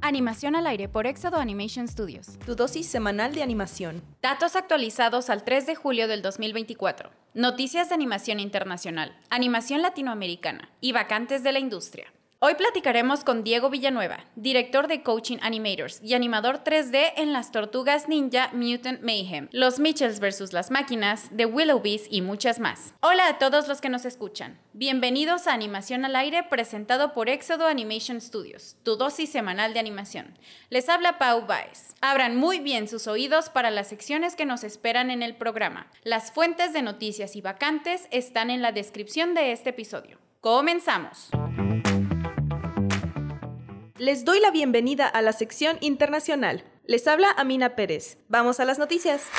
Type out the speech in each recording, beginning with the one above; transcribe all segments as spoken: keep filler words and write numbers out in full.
Animación al aire por Exodo Animation Studios. Tu dosis semanal de animación. Datos actualizados al tres de julio del dos mil veinticuatro. Noticias de animación internacional, animación latinoamericana y vacantes de la industria. Hoy platicaremos con Diego Villanueva, director de Coaching Animators y animador tres D en Las Tortugas Ninja Mutant Mayhem, Los Mitchells versus las Máquinas, The Willoughbys y muchas más. Hola a todos los que nos escuchan. Bienvenidos a Animación al Aire, presentado por Exodo Animation Studios, tu dosis semanal de animación. Les habla Pau Báez. Abran muy bien sus oídos para las secciones que nos esperan en el programa. Las fuentes de noticias y vacantes están en la descripción de este episodio. ¡Comenzamos! Les doy la bienvenida a la sección internacional. Les habla Amina Pérez. Vamos a las noticias.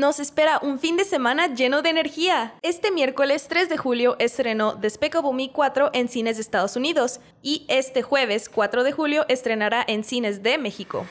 Nos espera un fin de semana lleno de energía. Este miércoles tres de julio estrenó Despicable Me cuatro en cines de Estados Unidos y este jueves cuatro de julio estrenará en cines de México.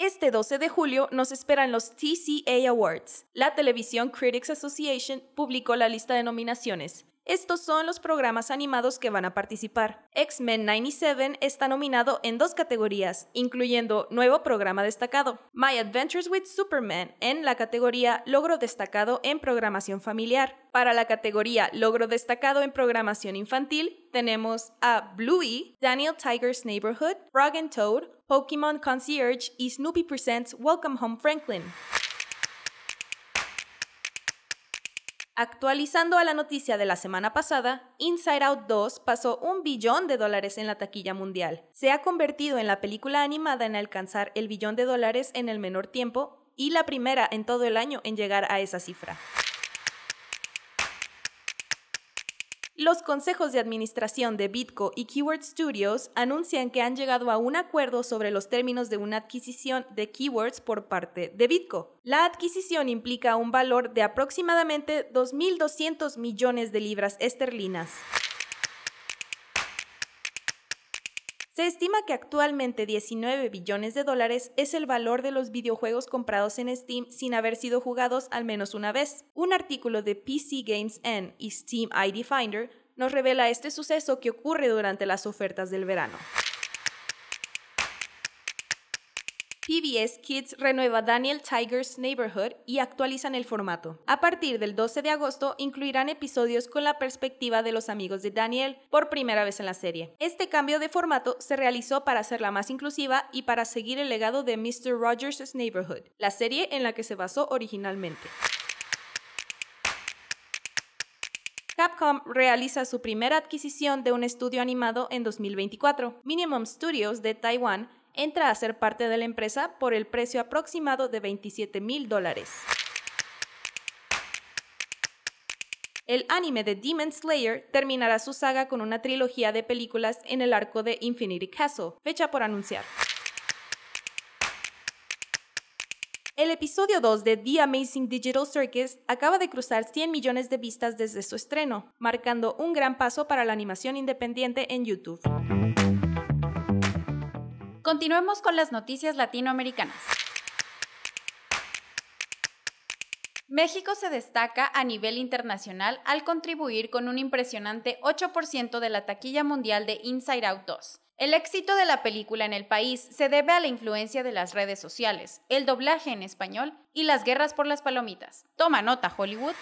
Este doce de julio nos esperan los T C A Awards. La Television Critics Association publicó la lista de nominaciones. Estos son los programas animados que van a participar. X-Men noventa y siete está nominado en dos categorías, incluyendo Nuevo Programa Destacado. My Adventures with Superman en la categoría Logro Destacado en Programación Familiar. Para la categoría Logro Destacado en Programación Infantil tenemos a Bluey, Daniel Tiger's Neighborhood, Frog and Toad, Pokémon Concierge y Snoopy Presents Welcome Home Franklin. Actualizando a la noticia de la semana pasada, Inside Out dos pasó un billón de dólares en la taquilla mundial. Se ha convertido en la película animada en alcanzar el billón de dólares en el menor tiempo y la primera en todo el año en llegar a esa cifra. Los consejos de administración de Bitco y Keywords Studios anuncian que han llegado a un acuerdo sobre los términos de una adquisición de Keywords por parte de Bitco. La adquisición implica un valor de aproximadamente dos mil doscientos millones de libras esterlinas. Se estima que actualmente diecinueve billones de dólares es el valor de los videojuegos comprados en Steam sin haber sido jugados al menos una vez. Un artículo de P C Games N y Steam I D Finder nos revela este suceso que ocurre durante las ofertas del verano. P B S Kids renueva Daniel Tiger's Neighborhood y actualizan el formato. A partir del doce de agosto incluirán episodios con la perspectiva de los amigos de Daniel por primera vez en la serie. Este cambio de formato se realizó para hacerla más inclusiva y para seguir el legado de mister Rogers' Neighborhood, la serie en la que se basó originalmente. Capcom realiza su primera adquisición de un estudio animado en dos mil veinticuatro. Minimum Studios de Taiwán entra a ser parte de la empresa por el precio aproximado de veintisiete mil dólares. El anime de Demon Slayer terminará su saga con una trilogía de películas en el arco de Infinity Castle, fecha por anunciar. El episodio dos de The Amazing Digital Circus acaba de cruzar cien millones de vistas desde su estreno, marcando un gran paso para la animación independiente en YouTube. Continuemos con las noticias latinoamericanas. México se destaca a nivel internacional al contribuir con un impresionante ocho por ciento de la taquilla mundial de Inside Out dos. El éxito de la película en el país se debe a la influencia de las redes sociales, el doblaje en español y las guerras por las palomitas. Toma nota, Hollywood.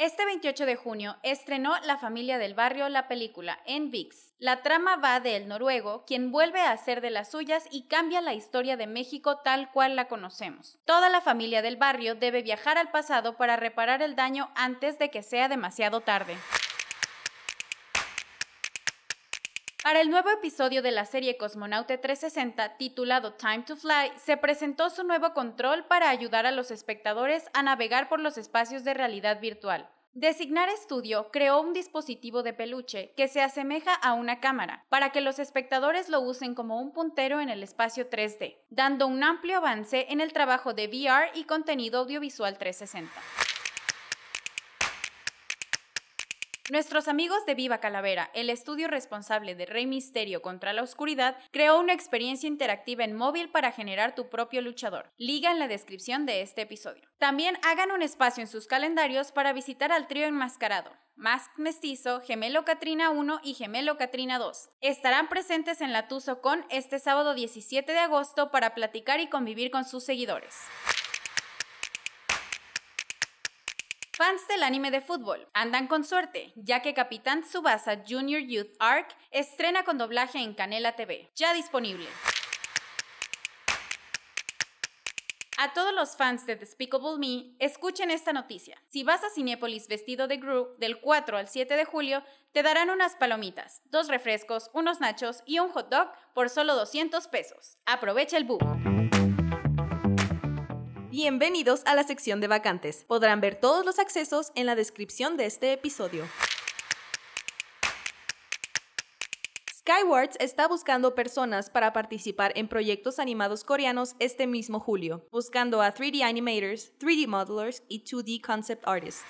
Este veintiocho de junio estrenó La Familia del Barrio, la película, en Vix. La trama va del noruego, quien vuelve a hacer de las suyas y cambia la historia de México tal cual la conocemos. Toda la familia del barrio debe viajar al pasado para reparar el daño antes de que sea demasiado tarde. Para el nuevo episodio de la serie Cosmonauta trescientos sesenta, titulado Time to Fly, se presentó su nuevo control para ayudar a los espectadores a navegar por los espacios de realidad virtual. Designar Estudio creó un dispositivo de peluche que se asemeja a una cámara para que los espectadores lo usen como un puntero en el espacio tres D, dando un amplio avance en el trabajo de V R y contenido audiovisual trescientos sesenta. Nuestros amigos de Viva Calavera, el estudio responsable de Rey Misterio contra la Oscuridad, creó una experiencia interactiva en móvil para generar tu propio luchador. Liga en la descripción de este episodio. También hagan un espacio en sus calendarios para visitar al trío enmascarado. Mask Mestizo, Gemelo Catrina uno y Gemelo Catrina dos. Estarán presentes en la TusoCon este sábado diecisiete de agosto para platicar y convivir con sus seguidores. Fans del anime de fútbol andan con suerte, ya que Capitán Tsubasa Junior Youth Arc estrena con doblaje en Canela T V, ya disponible. A todos los fans de Despicable Me, escuchen esta noticia. Si vas a Cinépolis vestido de Gru del cuatro al siete de julio, te darán unas palomitas, dos refrescos, unos nachos y un hot dog por solo doscientos pesos. Aprovecha el boom. Bienvenidos a la sección de vacantes. Podrán ver todos los accesos en la descripción de este episodio. Keywords está buscando personas para participar en proyectos animados coreanos este mismo julio, buscando a tres D Animators, tres D Modelers y dos D Concept Artists.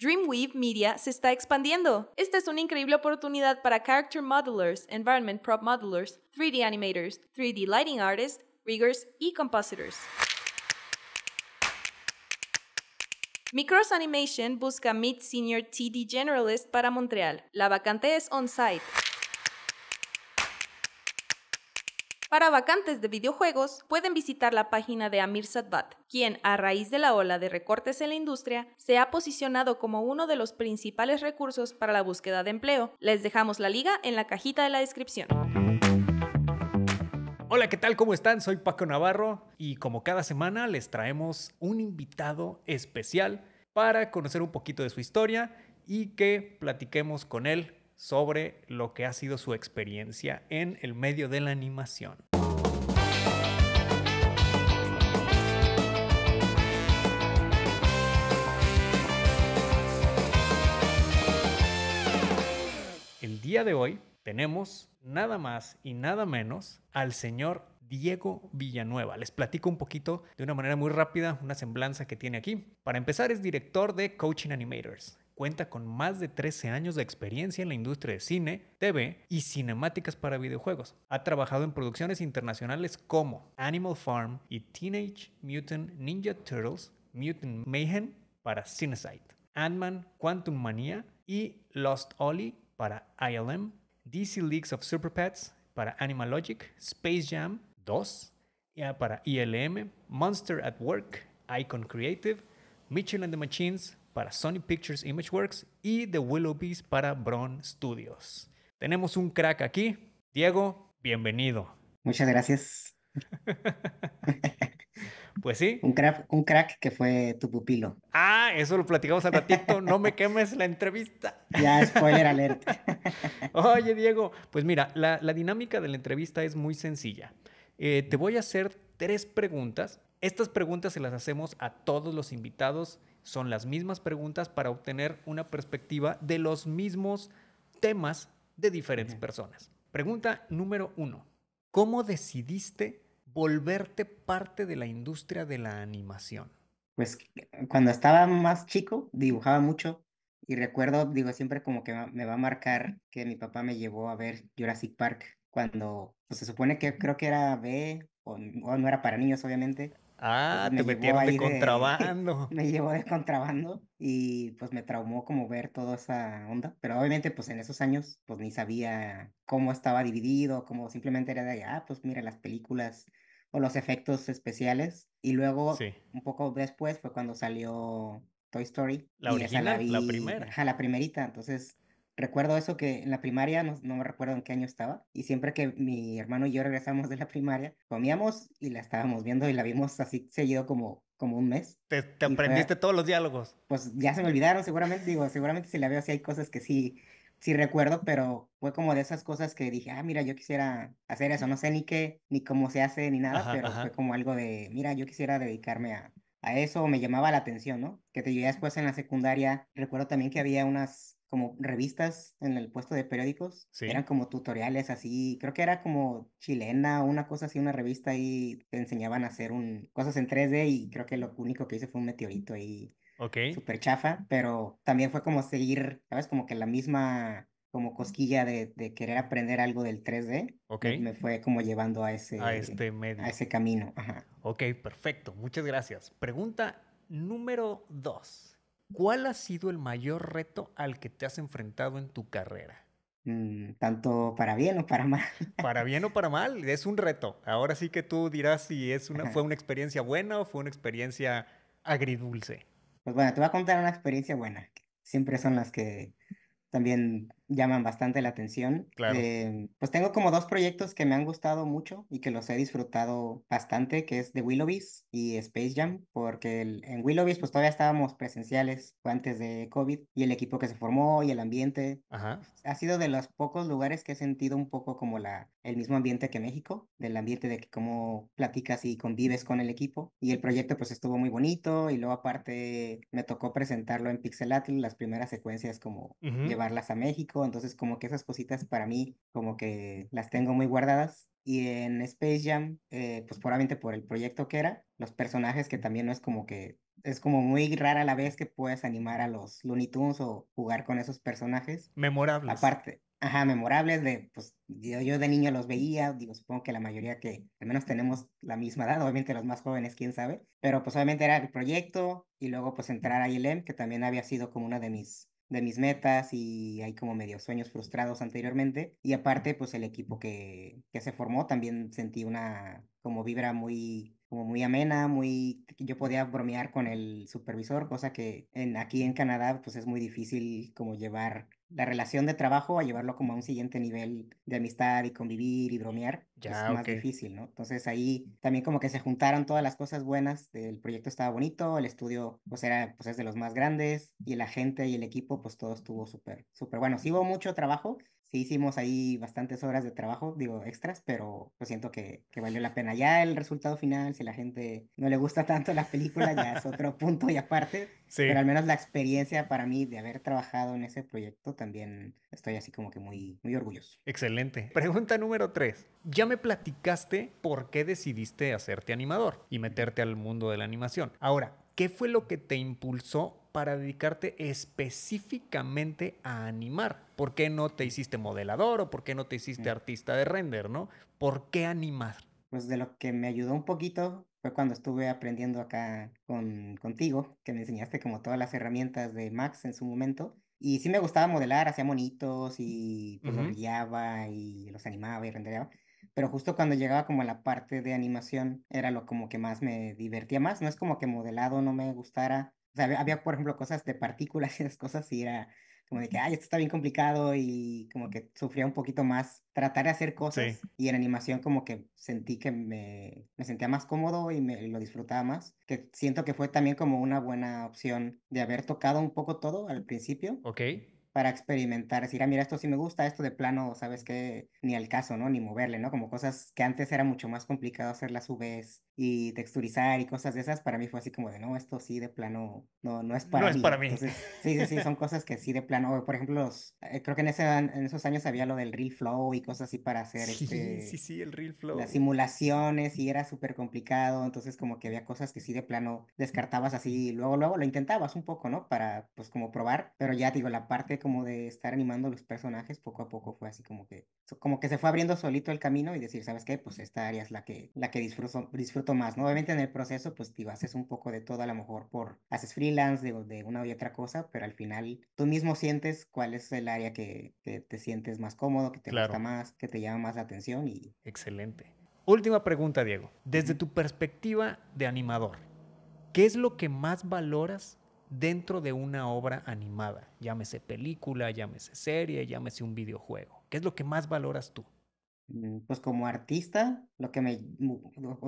Dreamweave Media se está expandiendo. Esta es una increíble oportunidad para Character Modelers, Environment Prop Modelers, tres D Animators, tres D Lighting Artists, Riggers y Compositors. Micros Animation busca Mid Senior T D Generalist para Montreal. La vacante es on-site. Para vacantes de videojuegos, pueden visitar la página de Amir Sadbat, quien, a raíz de la ola de recortes en la industria, se ha posicionado como uno de los principales recursos para la búsqueda de empleo. Les dejamos la liga en la cajita de la descripción. Hola, ¿qué tal? ¿Cómo están? Soy Paco Navarro y como cada semana les traemos un invitado especial para conocer un poquito de su historia y que platiquemos con él sobre lo que ha sido su experiencia en el medio de la animación. El día de hoy tenemos nada más y nada menos al señor Diego Villanueva. Les platico un poquito de una manera muy rápida, una semblanza que tiene aquí. Para empezar, es director de Coaching Animators. Cuenta con más de trece años de experiencia en la industria de cine, T V y cinemáticas para videojuegos. Ha trabajado en producciones internacionales como Animal Farm y Teenage Mutant Ninja Turtles, Mutant Mayhem para Cinesite, Ant-Man, Quantum Mania y Lost Ollie para I L M, D C Leagues of Super Pets para Animalogic, Space Jam dos para I L M, Monster at Work, Icon Creative, Mitchell and the Machines para Sony Pictures Imageworks y The Willoughbys para Bron Studios. Tenemos un crack aquí. Diego, bienvenido. Muchas gracias. Pues sí. Un crack, un crack que fue tu pupilo. Ah, eso lo platicamos al ratito. No me quemes la entrevista. Ya, spoiler alert. Oye, Diego, pues mira, la, la dinámica de la entrevista es muy sencilla. Eh, te voy a hacer tres preguntas. Estas preguntas se las hacemos a todos los invitados. Son las mismas preguntas para obtener una perspectiva de los mismos temas de diferentes personas. Pregunta número uno. ¿Cómo decidiste volverte parte de la industria de la animación? Pues cuando estaba más chico dibujaba mucho y recuerdo, digo, siempre como que me va a marcar que mi papá me llevó a ver Jurassic Park cuando pues, se supone que creo que era B o, o no era para niños obviamente. Ah, pues me te metieron de contrabando. De, me llevó de contrabando y pues me traumó como ver toda esa onda. Pero obviamente pues en esos años pues ni sabía cómo estaba dividido, como simplemente era de, ah, pues mira las películas o los efectos especiales. Y luego sí. Un poco después fue cuando salió Toy Story. La original, la, vi, la primera. Ajá, la primerita, entonces... Recuerdo eso que en la primaria, no, no me recuerdo en qué año estaba, y siempre que mi hermano y yo regresamos de la primaria, comíamos y la estábamos viendo y la vimos así seguido como, como un mes. ¿Te, te aprendiste fue, todos los diálogos? Pues ya se me olvidaron seguramente, digo, seguramente si la veo sí hay cosas que sí, sí recuerdo, pero fue como de esas cosas que dije, ah, mira, yo quisiera hacer eso, no sé ni qué, ni cómo se hace, ni nada, ajá, pero ajá. Fue como algo de, mira, yo quisiera dedicarme a... a eso me llamaba la atención, ¿no? Que te llegué después en la secundaria, recuerdo también que había unas como revistas en el puesto de periódicos, sí. Eran como tutoriales así, creo que era como chilena o una cosa así, una revista ahí, te enseñaban a hacer un, cosas en tres D y creo que lo único que hice fue un meteorito ahí Okay. Súper chafa, pero también fue como seguir, ¿sabes? Como que la misma como cosquilla de, de querer aprender algo del tres D. Okay. Me fue como llevando a ese, a este medio. A ese camino. Ajá. Ok, perfecto. Muchas gracias. Pregunta número dos. ¿Cuál ha sido el mayor reto al que te has enfrentado en tu carrera? Mm, tanto para bien o para mal. Para bien o para mal, es un reto. Ahora sí que tú dirás si es una, fue una experiencia buena o fue una experiencia agridulce. Pues bueno, te voy a contar una experiencia buena. Siempre son las que también llaman bastante la atención. Claro. Eh, pues tengo como dos proyectos que me han gustado mucho y que los he disfrutado bastante, que es The Willoughbys y Space Jam, porque el, en Willoughbys pues todavía estábamos presenciales antes de COVID, y el equipo que se formó y el ambiente. Ajá. Ha sido de los pocos lugares que he sentido un poco como la, el mismo ambiente que México, del ambiente de que cómo platicas y convives con el equipo, y el proyecto pues estuvo muy bonito, y luego aparte me tocó presentarlo en Pixelatl, las primeras secuencias como uh-huh. llevarlas a México. Entonces como que esas cositas para mí como que las tengo muy guardadas. Y en Space Jam, eh, pues probablemente por el proyecto que era, los personajes que también no es como que, es como muy rara la vez que puedes animar a los Looney Tunes o jugar con esos personajes. Memorables. Aparte, ajá, memorables de, pues yo, yo de niño los veía, digo, supongo que la mayoría que al menos tenemos la misma edad, obviamente los más jóvenes, quién sabe, pero pues obviamente era el proyecto y luego pues entrar a I L M, que también había sido como una de mis... de mis metas y hay como medio sueños frustrados anteriormente. Y aparte, pues el equipo que, que se formó también sentí una como vibra muy, como muy amena, muy... Yo podía bromear con el supervisor, cosa que en, aquí en Canadá pues es muy difícil como llevar la relación de trabajo a llevarlo como a un siguiente nivel de amistad y convivir y bromear. Ya, es okay. Más difícil, ¿no? Entonces ahí también como que se juntaron todas las cosas buenas, el proyecto estaba bonito, el estudio pues era, pues es de los más grandes, y la gente y el equipo pues todo estuvo súper, súper bueno. Sí hubo mucho trabajo, sí hicimos ahí bastantes horas de trabajo, digo extras, pero pues siento que, que valió la pena. Ya el resultado final, si la gente no le gusta tanto la película, ya es otro punto y aparte, sí. Pero al menos la experiencia para mí de haber trabajado en ese proyecto también estoy así como que muy, muy orgulloso. Excelente. Pregunta número tres. Ya me platicaste por qué decidiste hacerte animador y meterte al mundo de la animación. Ahora, ¿qué fue lo que te impulsó para dedicarte específicamente a animar? ¿Por qué no te hiciste modelador o por qué no te hiciste sí. artista de render, no? ¿Por qué animar? Pues de lo que me ayudó un poquito fue cuando estuve aprendiendo acá con, contigo, que me enseñaste como todas las herramientas de Max en su momento. Y sí me gustaba modelar, hacía monitos y pues uh-huh. los brillaba y los animaba y rendereaba. Pero justo cuando llegaba como a la parte de animación era lo como que más me divertía más. No es como que modelado no me gustara. O sea, había, había por ejemplo cosas de partículas y esas cosas y era como de que, ay, esto está bien complicado y como que sufría un poquito más tratar de hacer cosas. Sí. Y en animación como que sentí que me, me sentía más cómodo y me lo disfrutaba más. Que siento que fue también como una buena opción de haber tocado un poco todo al principio. Ok. Para experimentar, decir, ah, mira, esto sí me gusta, esto de plano, ¿sabes qué? Ni al caso, ¿no? Ni moverle, ¿no? Como cosas que antes era mucho más complicado hacerlas U Vs y texturizar y cosas de esas, para mí fue así como de, no, esto sí de plano, no, no es para mí. No es para mí. Entonces, sí, sí, sí, son cosas que sí de plano, por ejemplo, los, eh, creo que en, ese, en esos años había lo del RealFlow y cosas así para hacer. Sí, este, sí, sí, el RealFlow. Las simulaciones y era súper complicado, entonces como que había cosas que sí de plano descartabas así, y luego, luego lo intentabas un poco, ¿no? Para, pues, como probar, pero ya, digo, la parte como como de estar animando los personajes poco a poco fue así como que como que se fue abriendo solito el camino y decir, ¿sabes qué? Pues esta área es la que, la que disfruto, disfruto más, ¿no? Obviamente en el proceso, pues, digo, haces un poco de todo, a lo mejor por, haces freelance de, de una y otra cosa, pero al final tú mismo sientes cuál es el área que, que te sientes más cómodo, que te claro. gusta más, que te llama más la atención y... Excelente. Última pregunta, Diego. Desde tu perspectiva de animador, ¿qué es lo que más valoras dentro de una obra animada? Llámese película, llámese serie, llámese un videojuego. ¿Qué es lo que más valoras tú? Pues como artista, lo que me...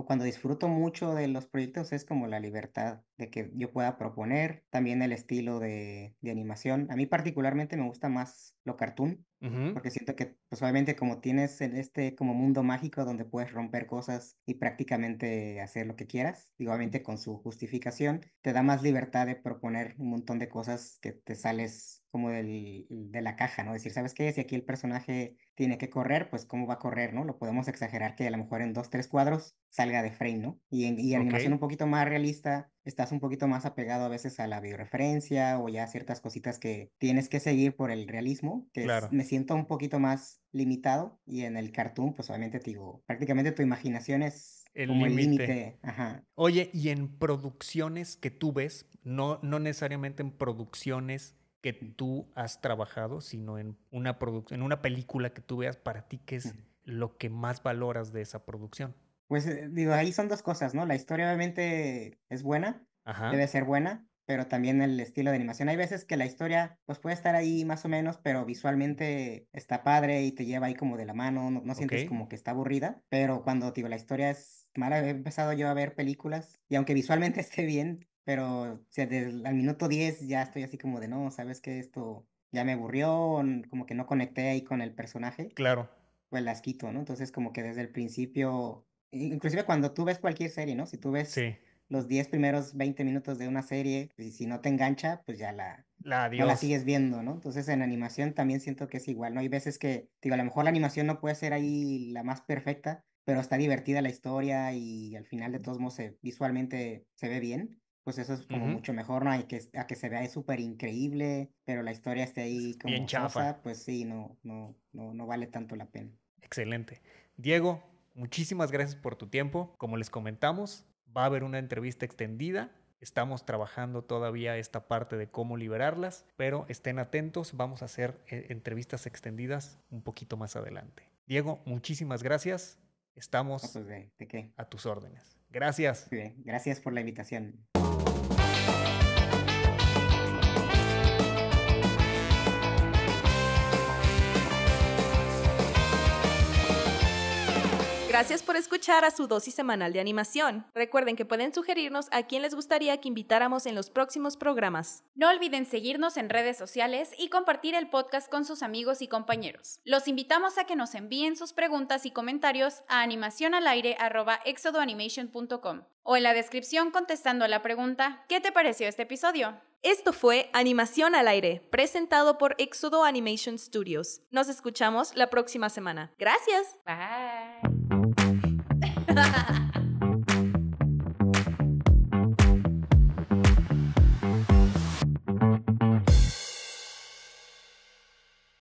cuando disfruto mucho de los proyectos es como la libertad de que yo pueda proponer, también el estilo de, de animación. A mí particularmente me gusta más lo cartoon, uh-huh. porque siento que, pues obviamente como tienes en este como mundo mágico donde puedes romper cosas y prácticamente hacer lo que quieras, y obviamente con su justificación, te da más libertad de proponer un montón de cosas que te sales como del, de la caja, ¿no? Decir, ¿sabes qué? Si aquí el personaje tiene que correr, pues ¿cómo va a correr, no? Lo podemos exagerar que a lo mejor en dos, tres cuadros salga de frame, ¿no? Y en y animación okay. un poquito más realista, estás un poquito más apegado a veces a la bioreferencia o ya ciertas cositas que tienes que seguir por el realismo, que claro. es, me siento un poquito más limitado, y en el cartoon, pues obviamente te digo, prácticamente tu imaginación es el como limite. el límite. Ajá. Oye, y en producciones que tú ves, no, no necesariamente en producciones que tú has trabajado, sino en una, produc- en una película que tú veas, para ti, ¿qué es uh-huh. lo que más valoras de esa producción? Pues, digo, ahí son dos cosas, ¿no? La historia obviamente es buena, Ajá. debe ser buena, pero también el estilo de animación. Hay veces que la historia, pues, puede estar ahí más o menos, pero visualmente está padre y te lleva ahí como de la mano, no, no sientes okay. como que está aburrida, pero cuando, digo, la historia es mala, he empezado yo a ver películas, y aunque visualmente esté bien, pero o sea, desde al minuto diez ya estoy así como de, no, ¿sabes qué? Esto ya me aburrió, como que no conecté ahí con el personaje. Claro. Pues las quito, ¿no? Entonces, como que desde el principio... Inclusive cuando tú ves cualquier serie, ¿no? Si tú ves sí. los diez primeros veinte minutos de una serie, y si no te engancha, pues ya la, la, no la sigues viendo, ¿no? Entonces en animación también siento que es igual, ¿no? Hay veces que, digo, a lo mejor la animación no puede ser ahí la más perfecta, pero está divertida la historia y al final de todos modos se, visualmente se ve bien. Pues eso es como uh-huh. mucho mejor, ¿no? Hay que, a que se vea súper increíble, pero la historia esté ahí como bien chafa. Cosa, pues sí, no, no, no, no vale tanto la pena. Excelente. Diego, muchísimas gracias por tu tiempo. Como les comentamos, va a haber una entrevista extendida. Estamos trabajando todavía esta parte de cómo liberarlas, pero estén atentos. Vamos a hacer entrevistas extendidas un poquito más adelante. Diego, muchísimas gracias. Estamos no, pues de, ¿de qué? a tus órdenes. Gracias. Sí, gracias por la invitación. Gracias por escuchar a su dosis semanal de animación. Recuerden que pueden sugerirnos a quién les gustaría que invitáramos en los próximos programas. No olviden seguirnos en redes sociales y compartir el podcast con sus amigos y compañeros. Los invitamos a que nos envíen sus preguntas y comentarios a animación al aire arroba exodo animation punto com o en la descripción contestando a la pregunta ¿qué te pareció este episodio? Esto fue Animación al Aire, presentado por Exodo Animation Studios. Nos escuchamos la próxima semana. Gracias. Bye. Ha ha ha.